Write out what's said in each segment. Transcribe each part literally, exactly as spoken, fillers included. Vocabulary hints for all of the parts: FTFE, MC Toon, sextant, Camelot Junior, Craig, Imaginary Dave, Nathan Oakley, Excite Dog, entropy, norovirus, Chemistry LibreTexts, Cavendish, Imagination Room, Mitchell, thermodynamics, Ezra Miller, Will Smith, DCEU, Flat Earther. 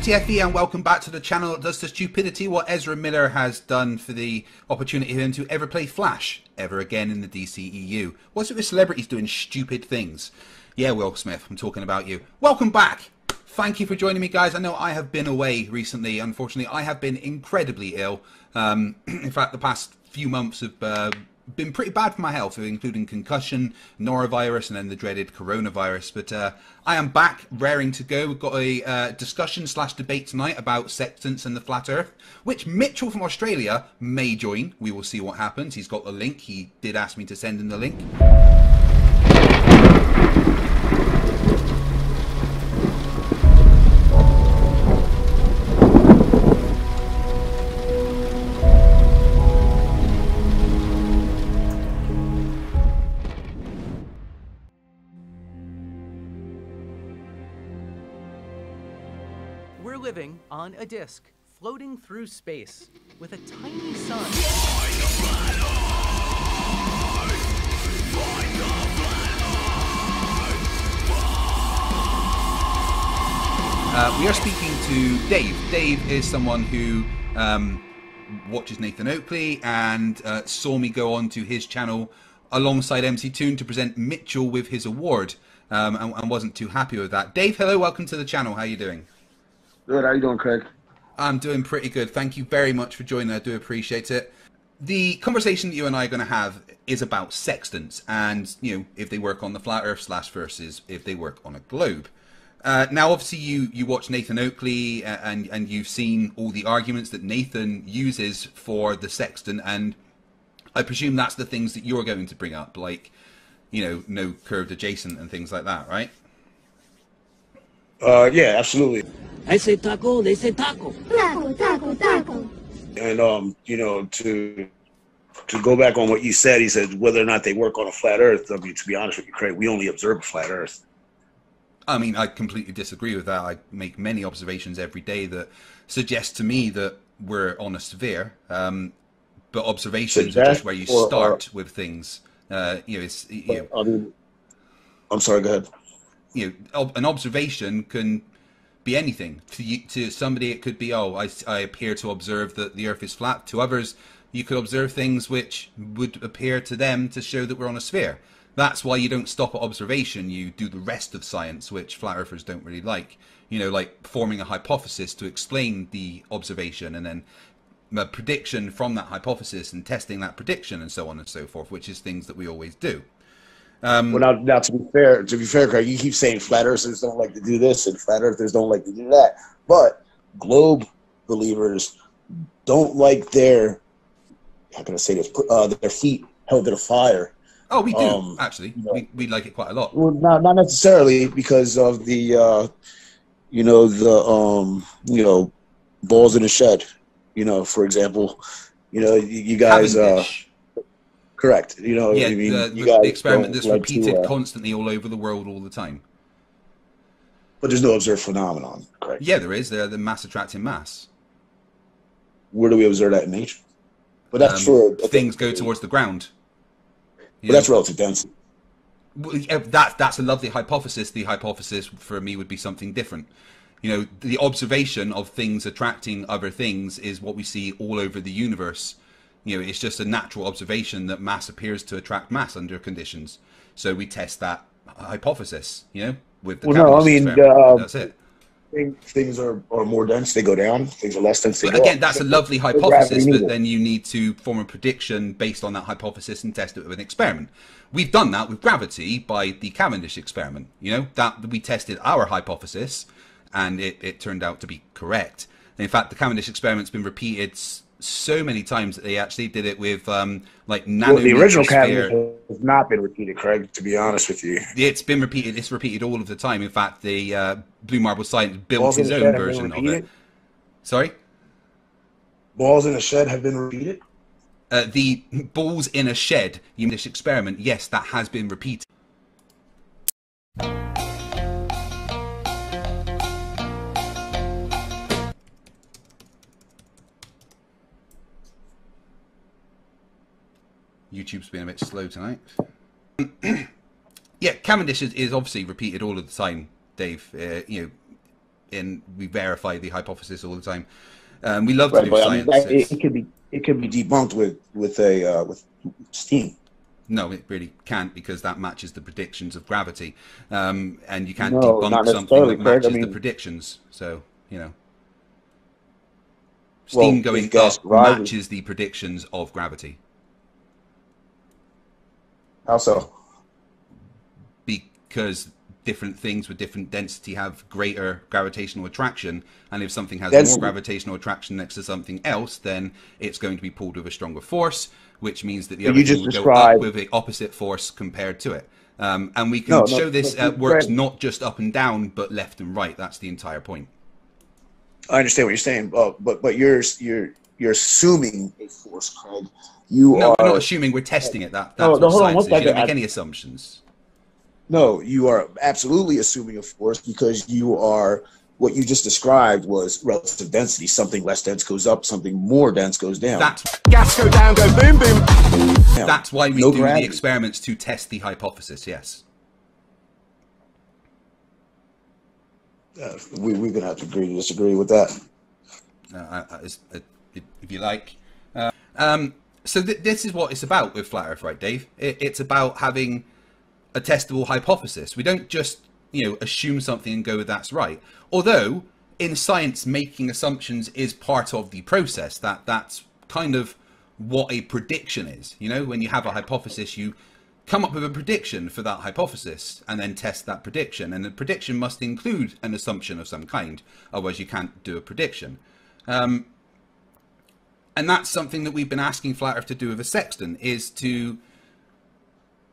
F T F E and welcome back to the channel that does the stupidity what Ezra Miller has done for the opportunity for him to ever play Flash ever again in the D C E U. What's it with celebrities doing stupid things? Yeah, Will Smith, I'm talking about you. Welcome back. Thank you for joining me, guys. I know I have been away recently. Unfortunately, I have been incredibly ill. Um, in fact, the past few months have uh, been pretty bad for my health, including concussion, norovirus, and then the dreaded coronavirus. But uh, I am back, raring to go. We've got a uh, discussion slash debate tonight about sextants and the flat earth, which Mitchell from Australia may join. We will see what happens. He's got the link. He did ask me to send him the link. We're living on a disc, floating through space, with a tiny sun. Find the flat earth! Find the flat earth! Uh, we are speaking to Dave. Dave is someone who um, watches Nathan Oakley and uh, saw me go on to his channel alongside M C Toon to present Mitchell with his award, um, and, and wasn't too happy with that. Dave, hello, welcome to the channel. How are you doing? Good. How are you doing, Craig? I'm doing pretty good. Thank you very much for joining. I do appreciate it. The conversation that you and I are going to have is about sextants and, you know, if they work on the flat earth slash versus if they work on a globe. Uh, now, obviously, you, you watch Nathan Oakley and, and you've seen all the arguments that Nathan uses for the sextant. And I presume that's the things that you're going to bring up, like, you know, no curved adjacent and things like that, right? Uh, yeah, absolutely. I say taco, they say taco. Taco, taco, taco. And, um, you know, to to go back on what you said, he said whether or not they work on a flat earth, I mean, to be honest with you, Craig, we only observe a flat earth. I mean, I completely disagree with that. I make many observations every day that suggest to me that we're on a sphere, um, but observations so are just where you or, start or, with things. Uh, you know, it's, you but, know um, I'm sorry, go ahead. You know, an observation can be anything. To you, to somebody, it could be, oh, I, I appear to observe that the earth is flat. To others, you could observe things which would appear to them to show that we're on a sphere. That's why you don't stop at observation. You do the rest of science, which flat earthers don't really like. You know, like forming a hypothesis to explain the observation and then a prediction from that hypothesis and testing that prediction and so on and so forth, which is things that we always do. Um, well, now, now, to be fair, to be fair, Craig, you keep saying flat earthers don't like to do this and flat earthers don't like to do that. But globe believers don't like their, how can I say this, uh, their feet held to the fire. Oh, we do, um, actually. You know, we, we like it quite a lot. Well, not, not necessarily because of the, uh, you know, the, um, you know, balls in the shed, you know, for example. You know, you, you guys... Correct. You know, yeah, I mean, the, you guys the experiment that's like repeated to, uh, constantly all over the world all the time. But there's no observed phenomenon, correct? Yeah, there is. They're the mass attracting mass. Where do we observe that in nature? But that's um, true. Things go towards the ground. But know? That's relative density. That, that's a lovely hypothesis. The hypothesis for me would be something different. You know, the observation of things attracting other things is what we see all over the universe. You know, it's just a natural observation that mass appears to attract mass under conditions. So we test that hypothesis, you know, with the well, no, I mean, uh, that's it. Things are, are more dense, they go down. Things are less dense, they but go again, up. That's a lovely hypothesis, but then you need to form a prediction based on that hypothesis and test it with an experiment. We've done that with gravity by the Cavendish experiment. You know, that we tested our hypothesis and it, it turned out to be correct. And in fact, the Cavendish experiment's been repeated so many times that they actually did it with um like nano. Well, the original Cavendish has not been repeated, Craig, to be honest with you. It's been repeated. It's repeated all of the time. In fact, the uh Blue Marble Science built his own version of it. Sorry, balls in a shed have been repeated. Uh the balls in a shed you this experiment, yes, that has been repeated. YouTube's been a bit slow tonight. Yeah, Cavendish is, is obviously repeated all of the time, Dave. Uh, you know, and we verify the hypothesis all the time. Um, we love right, to do science. I mean, it, it could be it could be debunked with with a uh, with steam. No, it really can't, because that matches the predictions of gravity, um, and you can't no, debunk something that matches I mean, the predictions. So you know, steam well, going up matches the predictions of gravity. How so? Because different things with different density have greater gravitational attraction, and if something has density. more gravitational attraction next to something else, then it's going to be pulled with a stronger force, which means that the but other thing will go up with the opposite force compared to it. Um, and we can no, show no, this no, uh, works right. not just up and down, but left and right. That's the entire point. I understand what you're saying, uh, but but you're you're you're assuming a force, Craig. You no, are... we're not assuming. We're testing it. That that's no, what no, science on, is. You don't make I... any assumptions. No, you are absolutely assuming a force, because you are, what you just described was relative density. Something less dense goes up, something more dense goes down. That's, gas go down, go boom, boom. Now, that's why we no do gravity. the experiments to test the hypothesis, yes. Uh, we, we're going to have to agree to disagree with that. Uh, I, I, it's, uh, if you like. Uh, um, so th this is what it's about with Flat Earth, right, Dave? It, it's about having... a testable hypothesis. We don't just, you know, assume something and go, that's right. Although in science, making assumptions is part of the process. That that's kind of what a prediction is. You know, when you have a hypothesis, you come up with a prediction for that hypothesis and then test that prediction. And the prediction must include an assumption of some kind, otherwise you can't do a prediction. Um, and that's something that we've been asking Flat Earth to do with a sextant, is to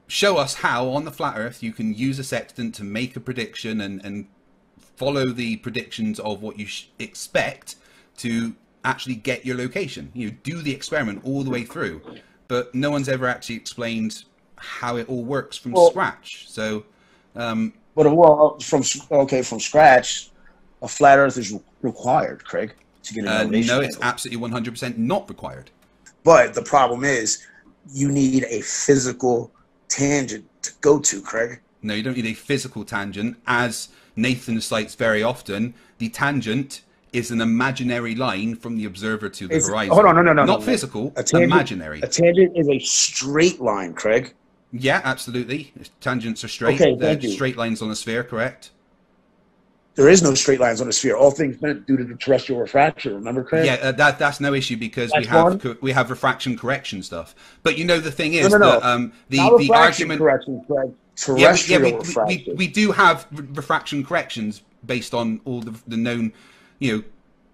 show us how on the flat earth you can use a sextant to make a prediction and, and follow the predictions of what you sh expect to actually get your location. You know, do the experiment all the way through, but no one's ever actually explained how it all works from well, scratch. So, um, but well, from, okay, from scratch, a flat earth is required, Craig, to get a uh, No, it's absolutely one hundred percent not required. But the problem is you need a physical tangent to go to, Craig. No, you don't need a physical tangent. As Nathan cites very often, the tangent is an imaginary line from the observer to the it's, horizon. Hold on, no, no, no. Not no, physical, a tangent, imaginary. A tangent is a straight line, Craig. Yeah, absolutely. Tangents are straight. Okay, They're straight lines on a sphere, correct? There is no straight lines on a sphere. All things meant due to the terrestrial refraction. Remember, Craig? Yeah, uh, that that's no issue, because that's we have co we have refraction correction stuff. But you know the thing is, no, no, no. that um, the Not the argument correction, Craig. terrestrial yeah, yeah, we, refraction. We, we, we do have refraction corrections based on all the the known, you know,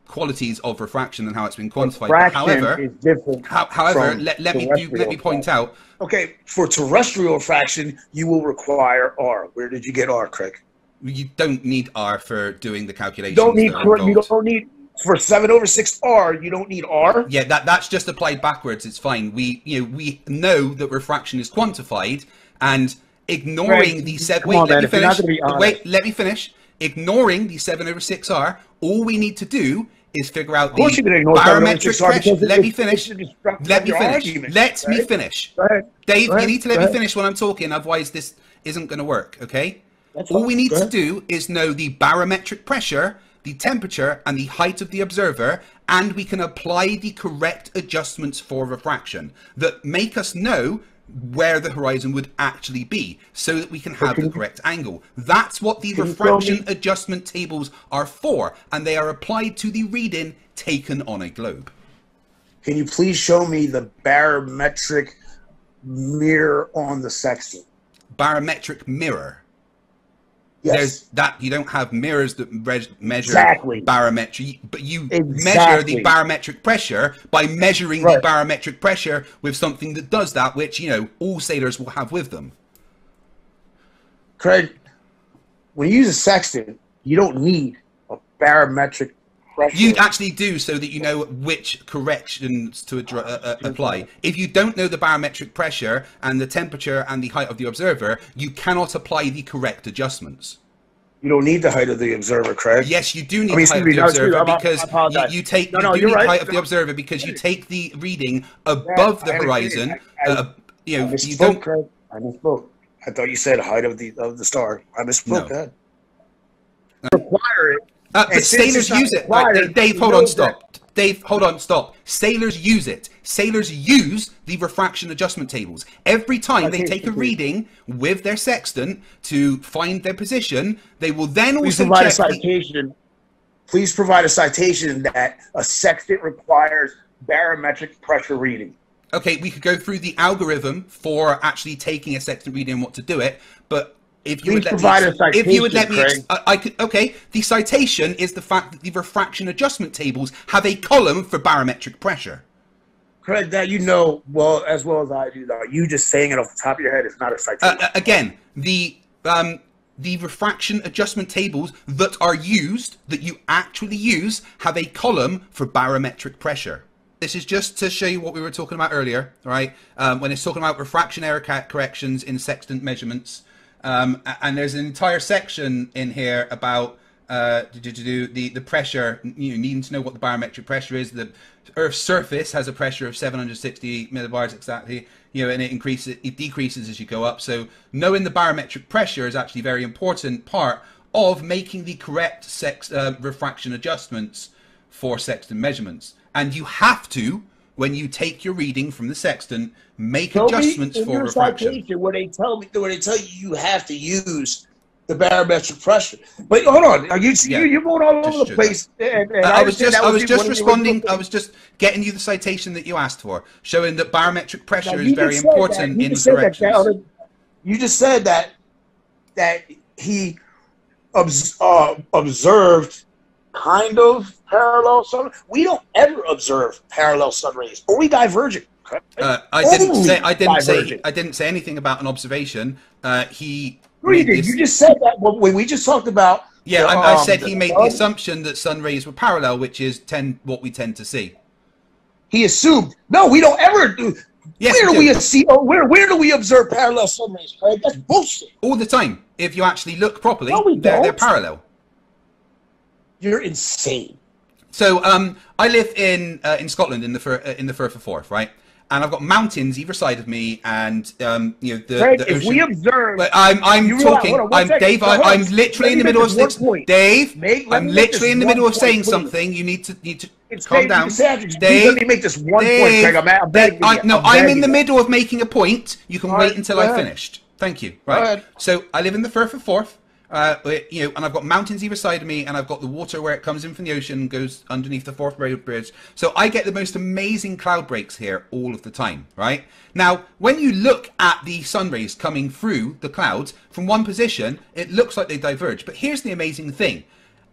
qualities of refraction and how it's been quantified. Refraction however, is different ho however, let let me do, let me point out. Okay, for terrestrial refraction, you will require R. Where did you get R, Craig? You don't need R for doing the calculations. You don't need you don't need for seven over six R. You don't need R. Yeah, that that's just applied backwards. It's fine. We you know we know that refraction is quantified, and ignoring right. the seven. Wait, on, let man, me finish. Wait, let me finish. Ignoring the seven over six R. All we need to do is figure out the barometric pressure. Let me finish. Let me finish. Let me finish. Dave, you need to let me finish when I'm talking. Otherwise, this isn't going to work. Okay. That's All fine. we need to do is know the barometric pressure, the temperature, and the height of the observer, and we can apply the correct adjustments for refraction that make us know where the horizon would actually be, so that we can have the correct angle. That's what the refraction adjustment tables are for, and they are applied to the reading taken on a globe. Can you please show me the barometric mirror on the sextant? Barometric mirror. Yes. There's that you don't have mirrors that measure exactly. barometry, but you exactly. measure the barometric pressure by measuring right. the barometric pressure with something that does that, which, you know, all sailors will have with them. Craig, when you use a sextant, you don't need a barometric pressure. You actually do, so that you know which corrections to uh, uh, apply. If you don't know the barometric pressure and the temperature and the height of the observer, you cannot apply the correct adjustments. You don't need the height of the observer, Craig. Yes, you do need I mean, the height of the no, observer because you, you take no, no, you do need right. height of the observer because you take the reading above yeah, the I horizon. I, I, uh, you know, I misspoke, you don't... Craig. I misspoke. I thought you said height of the of the star. I misspoke no. that. Require it. Uh, but sailors use it. Right, Dave, Dave hold on, stop. It. Dave, hold on, stop. Sailors use it. Sailors use the refraction adjustment tables. Every time they take a reading with their sextant to find their position, they will then Please also provide check... a citation. Please provide a citation that a sextant requires barometric pressure reading. Okay, we could go through the algorithm for actually taking a sextant reading and what to do it, but... If you, would let me, citation, if you would let me, I, I could, okay, the citation is the fact that the refraction adjustment tables have a column for barometric pressure. Craig, that you know well as well as I do, though. You just saying it off the top of your head is not a citation. Uh, again, the, um, the refraction adjustment tables that are used, that you actually use, have a column for barometric pressure. This is just to show you what we were talking about earlier, right? Um, when it's talking about refraction error corrections in sextant measurements. Um, and there's an entire section in here about uh, the the pressure. You know, needing to know what the barometric pressure is. The Earth's surface has a pressure of seven hundred sixty millibars exactly. You know, and it increases, it decreases as you go up. So knowing the barometric pressure is actually a very important part of making the correct sex uh, refraction adjustments for sextant measurements. And you have to, when you take your reading from the sextant, make tell adjustments me, for refraction. Where they tell me, where they tell you, you have to use the barometric pressure. But hold on, are you yeah, you you're going all over the place. And, and uh, I, I was just, I was just responding. I was just getting you the citation that you asked for, showing that barometric pressure is very important in the corrections. That, that other, you just said that that he obs uh, observed. Kind of parallel sun. We don't ever observe parallel sun rays, or we divergent. Uh, I Only didn't say. I didn't divergent. say. I didn't say anything about an observation. Uh, he. You, did. you just said that when we just talked about. Yeah, um, I said he made the assumption that sun rays were parallel, which is ten what we tend to see. He assumed. No, we don't ever do. Yes, where do we see? Where where do we observe parallel sun rays? Craig? That's bullshit. All the time. If you actually look properly, no, they're, they're parallel. You're insane. So um, I live in uh, in Scotland in the fir in the Firth of Forth, right? And I've got mountains either side of me, and um, you know the, Craig, the ocean. If we observe, but I'm I'm talking. Realize, on, I'm second. Dave. I, I'm literally in the middle of this. Dave, make, I'm literally in the middle of saying point, something. You need to need to it's calm Dave, down. Dave, Dave, let me make this one Dave, point. Craig. I'm, I'm begging I, no, I'm, I'm in the middle of making a point. You can All wait right, until I finished. Thank you. Right. So I live in the Firth of Forth. Uh, you know, and I've got mountains either side of me, and I've got the water where it comes in from the ocean and goes underneath the Forth Road Bridge. So I get the most amazing cloud breaks here all of the time, right? Now, when you look at the sun rays coming through the clouds from one position, it looks like they diverge. But here's the amazing thing.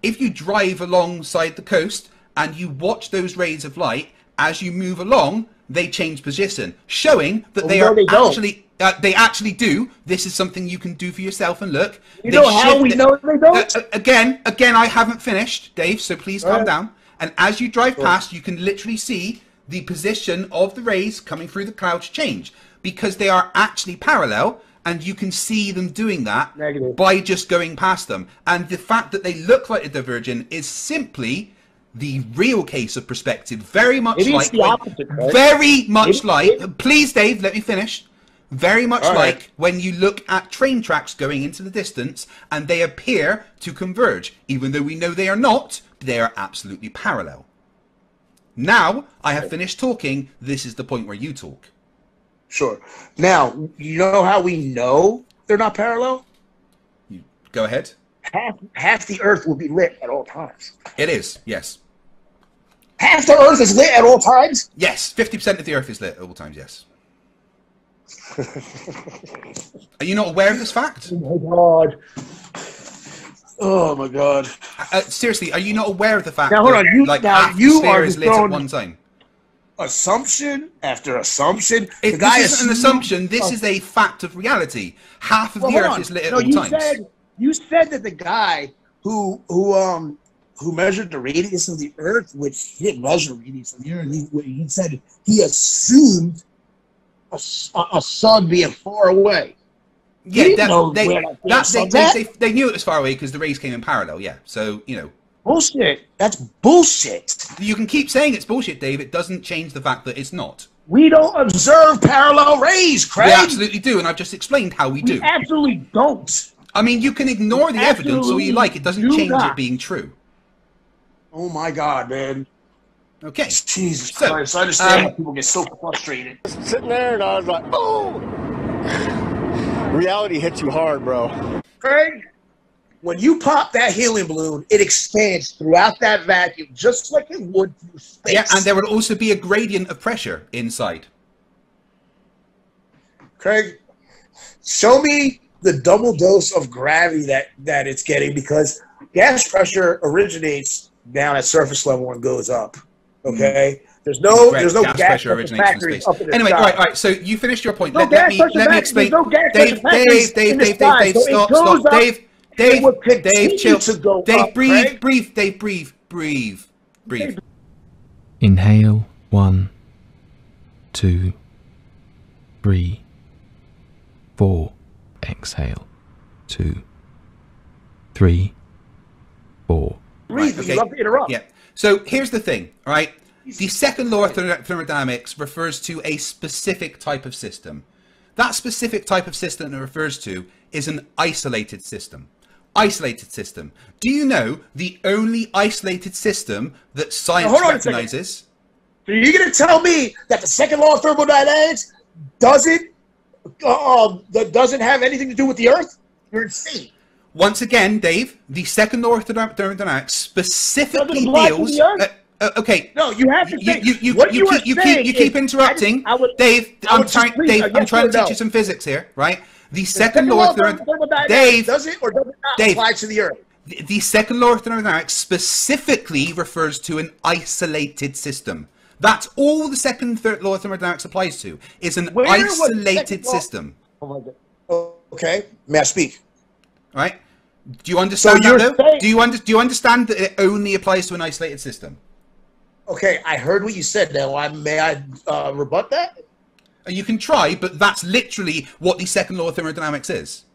If you drive alongside the coast and you watch those rays of light, as you move along, they change position, showing that well, they no, are they actually... Uh, they actually do. This is something you can do for yourself and look. You know how we know they don't? Uh, again, again, I haven't finished, Dave, so please calm down. And as you drive past, you can literally see the position of the rays coming through the clouds change because they are actually parallel, and you can see them doing that Negative. by just going past them. And the fact that they look like a divergent is simply... the real case of perspective, very much like, very much like, please Dave, let me finish. Very much like when you look at train tracks going into the distance and they appear to converge, even though we know they are not, they are absolutely parallel. Now, I have finished talking, this is the point where you talk. Sure. Now, you know how we know they're not parallel? You, go ahead. Half, half the earth will be lit at all times. It is, yes. Half the earth is lit at all times? Yes, fifty percent of the earth is lit at all times, yes. Are you not aware of this fact? Oh, my God. Oh, my God. Uh, seriously, are you not aware of the fact now, hold on, that you, like, now, half you the sphere is lit at one time? Assumption after assumption. If the guy this isn't an assumption, this is a fact of reality. Half of well, the earth on. is lit at no, all times. Said, You said that the guy who who um who measured the radius of the Earth, which he didn't measure radius of the Earth, he, he said he assumed a, a sun being far away. Yeah, they, that, they, that, they, that. They, they, they knew it was far away because the rays came in parallel. Yeah, so you know, bullshit. That's bullshit. You can keep saying it's bullshit, Dave. It doesn't change the fact that it's not. We don't observe parallel rays, Craig. We absolutely do, and I've just explained how we, we do. Absolutely don't. I mean, you can ignore the Absolutely evidence all you like. It doesn't change not. it being true. Oh my God, man. Okay. Jesus so, Christ. I understand um, why people get so frustrated. Sitting there and I was like, oh. Reality hits you hard, bro. Craig, when you pop that helium balloon, it expands throughout that vacuum just like it would through space. Yeah, and there would also be a gradient of pressure inside. Craig, show me the double dose of gravity that, that it's getting, because gas pressure originates down at surface level and goes up. Okay? There's no there's no gas, gas pressure originating from space. Anyway, all right, all right. So you finished your point. No let, let me let me explain. No Dave, Dave, Dave, Dave, Dave, sky, Dave, so stop, stop. Up, Dave, Dave, Dave, chill. Dave, up, breathe, right? breathe, Dave, breathe, breathe, breathe. Inhale one, two, three, four. Exhale two, three, four. Breathe. Right, okay. Love to interrupt. Yeah. So here's the thing, all right? The second law of thermodynamics refers to a specific type of system. That specific type of system it refers to is an isolated system. Isolated system. Do you know the only isolated system that science now, recognizes? So you're going to tell me that the second law of thermodynamics doesn't uh, that doesn't have anything to do with the Earth? You're insane. Once again, Dave, the second law of thermodynamics specifically deals. Uh, okay. No, you have to think. You, you, what you, you, keep, you, keep, you keep interrupting. Just, I would, Dave, I would I'm, trying, please, Dave yes I'm trying to no. teach you some physics here, right? The second, the second law of thermodynamics, Dave, does it or does it not Dave, apply to the Earth? The, the second law of thermodynamics specifically refers to an isolated system. That's all the second third law of thermodynamics applies to. It's an Where isolated system. Oh my God. Oh, okay. May I speak? All right. Do you understand so that, though? Saying, do, you under, do you understand that it only applies to an isolated system? Okay, I heard what you said. Now, I, may I uh, rebut that? You can try, but that's literally what the second law of thermodynamics is.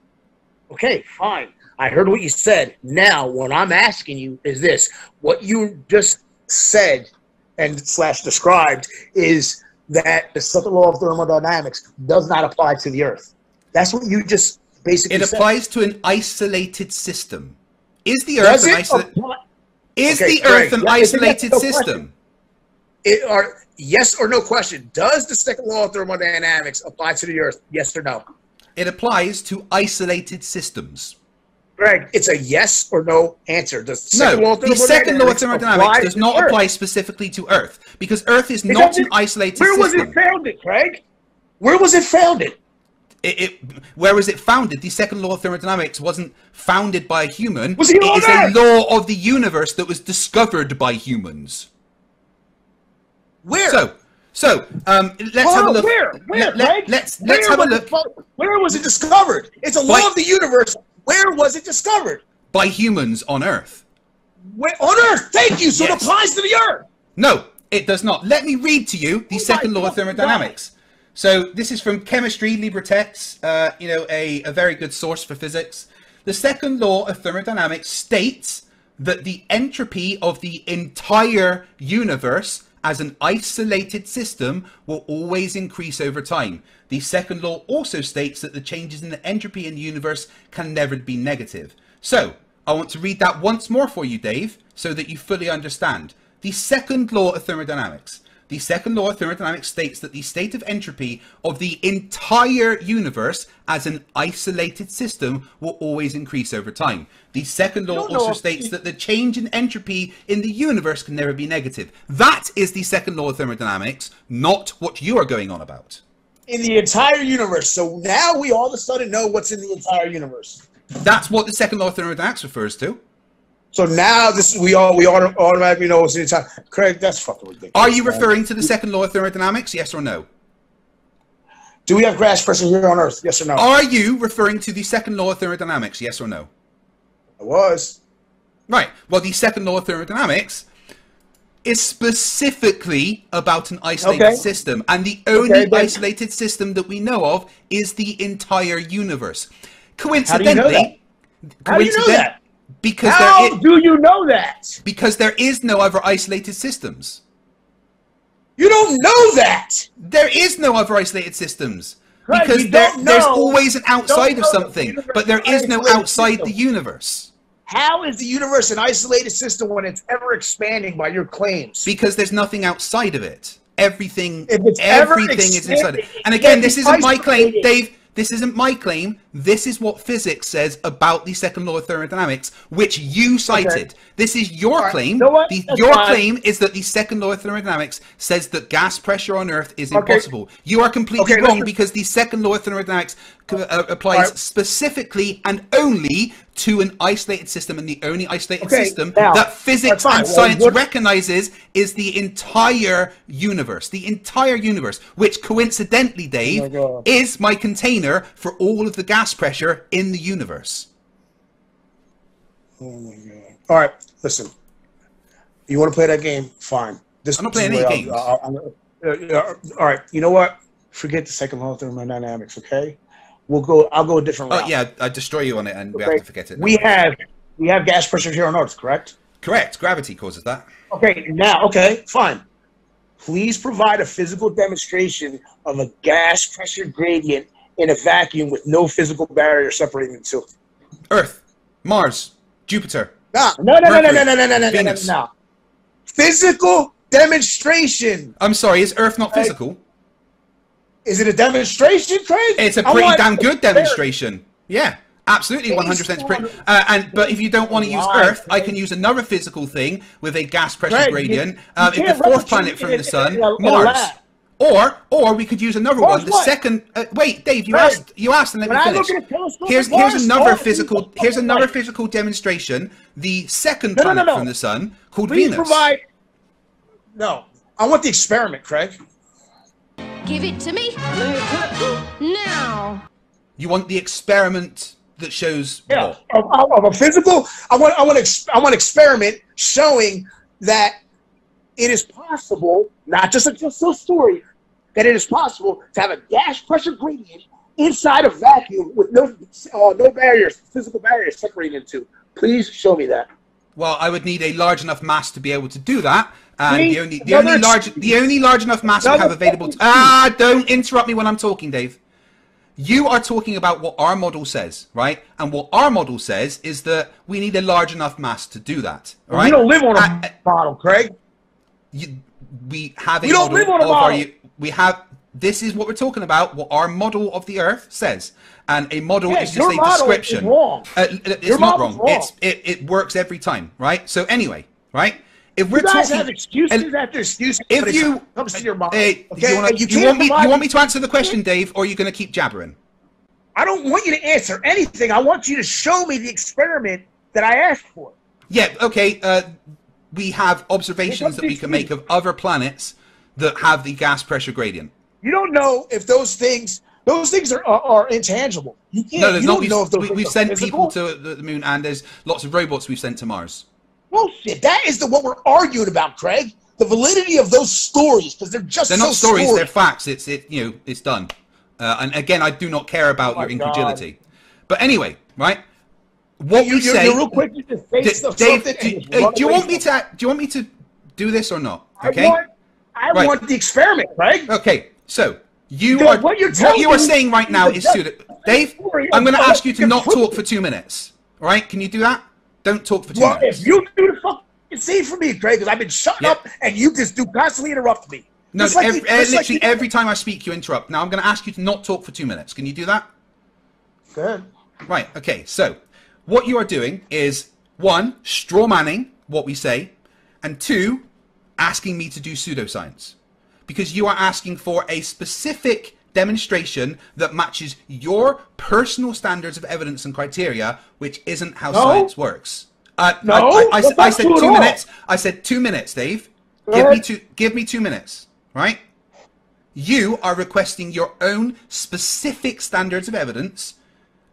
Okay, fine. I heard what you said. Now, what I'm asking you is this. What you just said and slash described is that the second law of thermodynamics does not apply to the Earth. That's what you just basically said. It applies to an isolated system. Is the Earth an isolated... Is okay, the Earth an yeah, isolated no system? It are, yes or no question. Does the second law of thermodynamics apply to the Earth? Yes or no? It applies to isolated systems. Greg, it's a yes or no answer. Does the second no, law of the second law of thermodynamics does not Earth? apply specifically to Earth, because Earth is because not it, an isolated where system. Where was it founded, Greg? Where was it founded? It, it, where was it founded? The second law of thermodynamics wasn't founded by a human. Was he it is there? a law of the universe that was discovered by humans. Where? So, so um, let's oh, have a look. Where? Where? Let, right? Let's let's where have a look. It, where was it discovered? It's a by, law of the universe. Where was it discovered? By humans on Earth. Where, on Earth? Thank you. So yes. It applies to the Earth. No, it does not. Let me read to you the oh second law God, of thermodynamics. God. So this is from Chemistry LibreTexts, uh, you know, a, a very good source for physics. The second law of thermodynamics states that the entropy of the entire universe as an isolated system will always increase over time. The second law also states that the changes in the entropy in the universe can never be negative. So I want to read that once more for you, Dave, so that you fully understand. The second law of thermodynamics. The second law of thermodynamics states that the state of entropy of the entire universe as an isolated system will always increase over time. The second law also states that the change in entropy in the universe can never be negative. That is the second law of thermodynamics, not what you are going on about. In the entire universe. So now we all of a sudden know what's in the entire universe. That's what the second law of thermodynamics refers to. So now this we all we auto, automatically know it's in time. Craig, that's fucking ridiculous. Are you man. referring to the second law of thermodynamics? Yes or no? Do we have gas pressure here on Earth? Yes or no? Are you referring to the second law of thermodynamics? Yes or no? I was. Right. Well, the second law of thermodynamics is specifically about an isolated okay. system, and the only okay, isolated system that we know of is the entire universe. Coincidentally, how do you know that? How do you know that? Because How there is, do you know that? Because there is no other isolated systems. You don't know that! There is no other isolated systems. Right, because there, there's always an outside of something, but there is no outside system. the universe. How is the universe an isolated system when it's ever expanding by your claims? Because there's nothing outside of it. Everything, everything is inside it. And again, this isn't my claim, Dave. This isn't my claim. This is what physics says about the second law of thermodynamics, which you cited. Okay. This is your right. claim. You know the, your fine. claim is that the second law of thermodynamics says that gas pressure on Earth is okay. impossible. You are completely okay, wrong because the second law of thermodynamics uh, applies right. specifically and only to an isolated system, and the only isolated okay, system now, that physics and well, science what... recognizes is the entire universe, the entire universe, which coincidentally, Dave, oh my is my container for all of the gas pressure in the universe. Oh my God. All right, listen. You want to play that game? Fine. This, I'm not playing any games. I'll, I'll, I'll, I'll, all right, you know what? Forget the second law of thermodynamics, okay? We'll go. I'll go a different route. Oh yeah, I destroy you on it, and okay. we have to forget it. We have, we have gas pressure here on Earth, correct? Correct. Gravity causes that. Okay. Now, okay, fine. Please provide a physical demonstration of a gas pressure gradient in a vacuum with no physical barrier separating the two. Earth, Mars, Jupiter. No, no, no, Mercury, no, no, no, no, no, no, no, no. Physical demonstration. I'm sorry. Is Earth not physical? I Is it a demonstration, Craig? It's a pretty damn good demonstration. Yeah, absolutely, one hundred percent. Pretty. Uh, and but if you don't want to use Earth, I can use another physical thing with a gas pressure gradient. Um, it's the fourth planet from the sun, Mars. Or, or we could use another one. The second. Uh, wait, Dave, you asked. You asked, and let me finish. Here's here's another physical. Here's another physical demonstration. The second planet from the sun, called Venus. Provide. No, I want the experiment, Craig. Give it to me now. You want the experiment that shows yeah, what? Of, of a physical. I want. I want. Ex I want experiment showing that it is possible, not just a just a story, that it is possible to have a gas pressure gradient inside a vacuum with no uh, no barriers, physical barriers separating the two. Please show me that. Well, I would need a large enough mass to be able to do that. And Please, the only, the only large, the only large enough mass we have available. To, ah, don't interrupt me when I'm talking, Dave. You are talking about what our model says, right? And what our model says is that we need a large enough mass to do that. All right? We don't live on a uh, model, Craig. You, we have a we don't live on a model. Our, we have. This is what we're talking about. What our model of the Earth says, and a model yeah, is just a description. Is wrong. Uh, it's your not wrong. wrong. It's it, it works every time, right? So anyway, right. If we're you guys talking, have excuses after excuses. If you comes to your mind, hey, okay? you, wanna, you, you, want me, you want me to answer the question, Dave, or are you going to keep jabbering? I don't want you to answer anything. I want you to show me the experiment that I asked for. Yeah, okay. Uh, we have observations that we can make of other planets that have the gas pressure gradient. You don't know if those things those things are are, are intangible. You can't. No, there's you not. Don't we've, know if those we, we've sent physical. people to the moon, and there's lots of robots we've sent to Mars. Bullshit. That is the what we're arguing about, Craig. The validity of those stories, because they're just they're so not stories, stories. They're facts. It's it. You know, it's done. Uh, and again, I do not care about oh your incredulity. God. But anyway, right? What you say? You're real quick to just say stuff. Dave, do, uh, do you want me to? Do you want me to do this or not? Okay. I want, I right. want the experiment, right? Okay. So you Dude, are what, you're what you are saying right now is pseudo. Dave, I'm going to ask you to not talk for two minutes. All right? Can you do that? Don't talk for two well, minutes. If you do the fucking same for me, Craig, because I've been shutting yeah. up and you just do constantly interrupt me. No, like every, you, literally like you, every time I speak, you interrupt. Now I'm going to ask you to not talk for two minutes. Can you do that? Good. Right. Okay. So what you are doing is one, straw manning what we say, and two, asking me to do pseudoscience because you are asking for a specific demonstration that matches your personal standards of evidence and criteria, which isn't how no. science works. Uh, no, I, I, I, I said two minutes. I said two minutes, Dave. Go give ahead. me two. Give me two minutes, right? You are requesting your own specific standards of evidence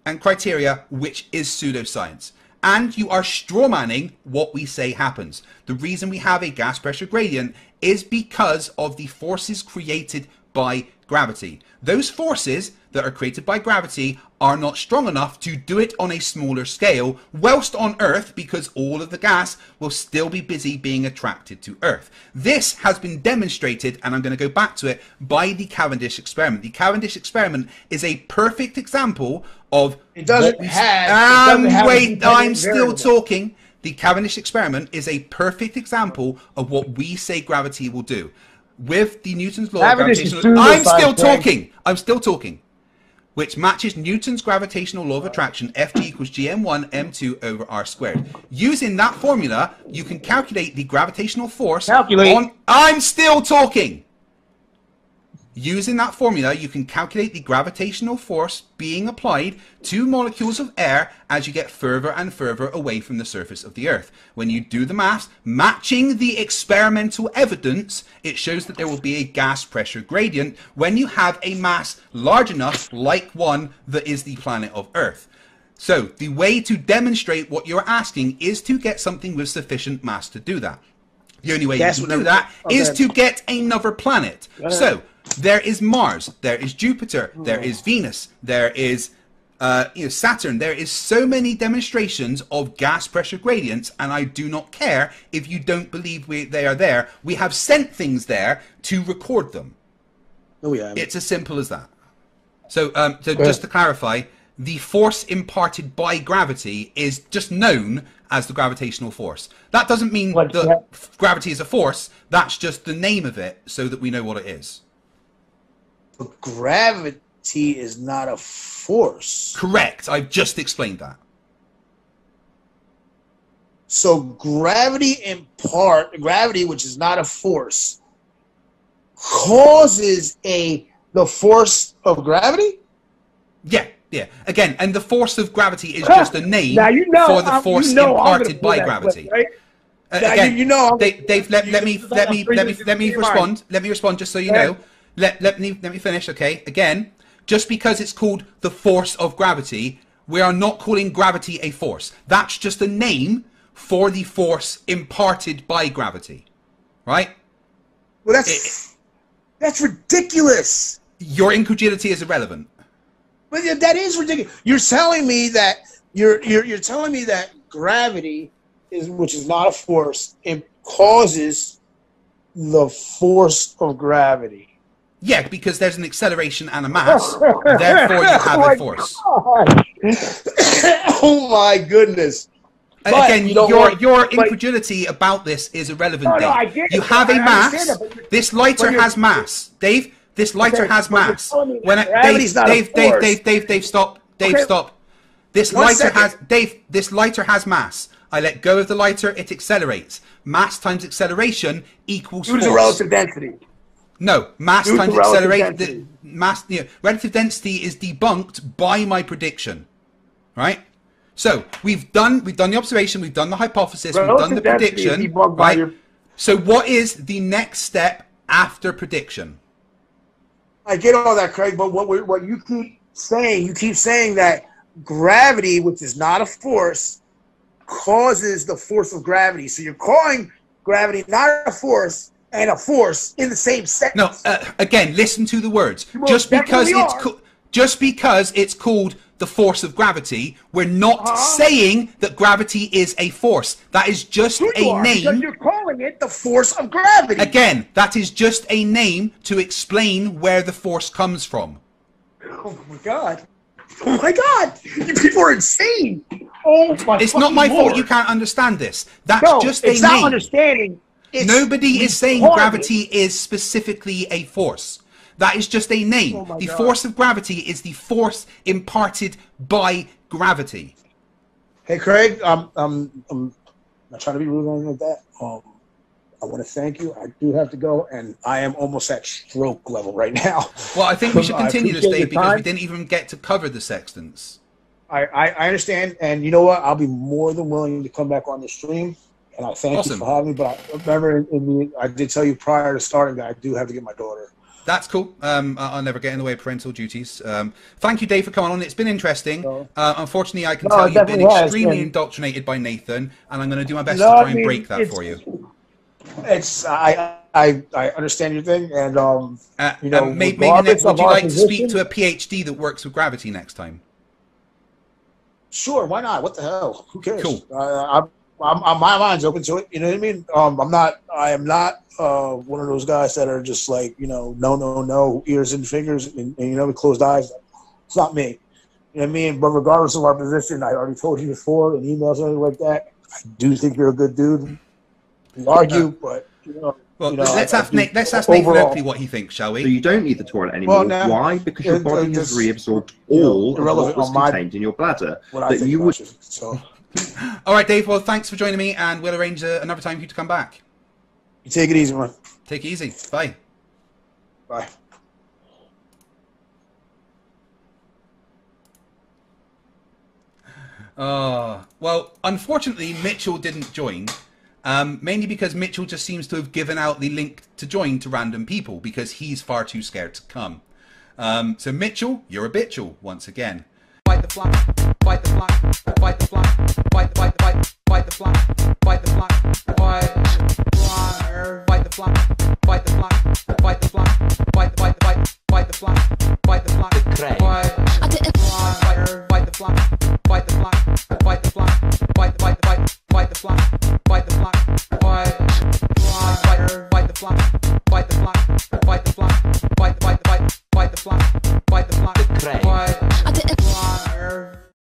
and criteria, which is pseudoscience, and you are strawmanning what we say happens. The reason we have a gas pressure gradient is because of the forces created by gravity. Those forces that are created by gravity are not strong enough to do it on a smaller scale whilst on Earth, because all of the gas will still be busy being attracted to Earth. This has been demonstrated, and I'm going to go back to it, by the Cavendish experiment. The Cavendish experiment is a perfect example of... It doesn't have... Um, it doesn't have wait, I'm still talking. The Cavendish experiment is a perfect example of what we say gravity will do. With the Newton's law of gravitational... I'm still talking. I'm still talking. Which matches Newton's gravitational law of attraction, F G equals G M one M two over R squared. Using that formula, you can calculate the gravitational force... Calculate. On, I'm still talking. Using that formula, you can calculate the gravitational force being applied to molecules of air as you get further and further away from the surface of the Earth. When you do the maths, matching the experimental evidence, it shows that there will be a gas pressure gradient when you have a mass large enough, like one that is the planet of Earth. So the way to demonstrate what you're asking is to get something with sufficient mass to do that. The only way yes, you can do that okay. is to get another planet. Uh, so there is Mars, there is Jupiter, there is Venus, there is uh, you know, Saturn. There is so many demonstrations of gas pressure gradients, and I do not care if you don't believe we, they are there. We have sent things there to record them. Oh yeah. It's as simple as that. So, um, so just to clarify, the force imparted by gravity is just known as the gravitational force. That doesn't mean what, that yeah. gravity is a force. That's just the name of it so that we know what it is. But gravity is not a force. Correct. I've just explained that. So gravity impart, gravity, which is not a force, causes a the force of gravity? Yeah. Yeah, again, and the force of gravity is just a name now, you know, for the force you know, imparted by gravity. Clip, right? uh, now, again, you, you know, they, Dave, let, let, me, let, me, let me let me let me respond. Let me respond, just so you know. Let let me let me finish, okay? Again, just because it's called the force of gravity, we are not calling gravity a force. That's just a name for the force imparted by gravity, right? Well, that's it, that's ridiculous. Your incredulity is irrelevant. But that is ridiculous. You're telling me that you're you're you're telling me that gravity is, which is not a force, it causes the force of gravity. Yeah, because there's an acceleration and a mass, therefore you have oh a force. Oh my goodness! And again, you your want, your incredulity but, about this is irrelevant, no, Dave. No, I get you it. have I a mass. It, this lighter has mass, Dave. This lighter has mass. When I, Dave, Dave, Dave, Dave, Dave, Dave, stop, Dave, okay. stop. This One lighter second. has, Dave, this lighter has mass. I let go of the lighter, it accelerates. Mass times acceleration equals force. Due to relative density. No, mass Due times acceleration, mass, you know, relative density is debunked by my prediction, right? So we've done, we've done the observation, we've done the hypothesis, relative we've done the prediction, right? Your... So what is the next step after prediction? I get all that, Craig, but what we're, what you keep saying, you keep saying that gravity, which is not a force, causes the force of gravity. So you're calling gravity not a force and a force in the same sentence. No, uh, again, listen to the words. Well, just because it's co just because it's called the force of gravity, we're not uh-huh. saying that gravity is a force. That is just you a are, name. You're calling it the force of gravity. Again, that is just a name to explain where the force comes from. Oh my God. Oh my God. You people are insane. Oh my It's not my Lord. fault you can't understand this. That's no, just a it's name. Not understanding. It's Nobody is saying gravity is specifically a force. That is just a name. Oh the God. force of gravity is the force imparted by gravity. Hey, Craig, um, um, I'm not trying to be rude or anything like that. Um, I want to thank you. I do have to go, and I am almost at stroke level right now. Well, I think we should continue this, Dave, because we didn't even get to cover the sextants. I, I, I understand, and you know what? I'll be more than willing to come back on the stream. And I thank awesome. you for having me, but I remember in, in the, I did tell you prior to starting that I do have to get my daughter. That's cool. Um, I'll never get in the way of parental duties. Um, thank you, Dave, for coming on. It's been interesting. Uh, unfortunately, I can no, tell you've been extremely has. indoctrinated by Nathan, and I'm going to do my best no, to try I mean, and break that for you. It's I, I, I understand your thing, and um, uh, you know, um, maybe, maybe next, would you like position, to speak to a PhD that works with gravity next time? Sure, why not? What the hell? Who cares? Cool. Uh, I, I'm, I'm, my mind's open to it. You know what I mean? Um, I'm not. I am not uh, one of those guys that are just like, you know, no, no, no, ears and fingers, and, and you know, with closed eyes. It's not me. You know what I mean? But regardless of our position, I already told you before in emails or anything like that, I do think you're a good dude. We argue, uh, but you know. Well, you know, let's, I, ask I Nate, let's ask Nathan Oakley what he thinks, shall we? So you don't need the toilet anymore. Well, now, Why? Because your it, body it just, has reabsorbed all you know, of what was contained in your bladder. That you would. You, so. All right, Dave. Well, thanks for joining me, and we'll arrange uh, another time for you to come back. You take it easy, man. Take it easy. Bye. Bye. Oh, well, unfortunately, Mitchell didn't join. Um, mainly because Mitchell just seems to have given out the link to join to random people because he's far too scared to come. Um, so Mitchell, you're a bitchel once again. Fight the fly, fight the fly, fight the fly, fight the fight the fight, fight the fly, fight the fly, fight the fly, fight the fly, fight the fly, fight the fly, fight the fight the fight, fight the fly, fight the fly, fight the fly, fight the fly, fight the fly, fight the fly, fight the fight the fight, fight the fly, fight the fly, fight the fly, fight the fly.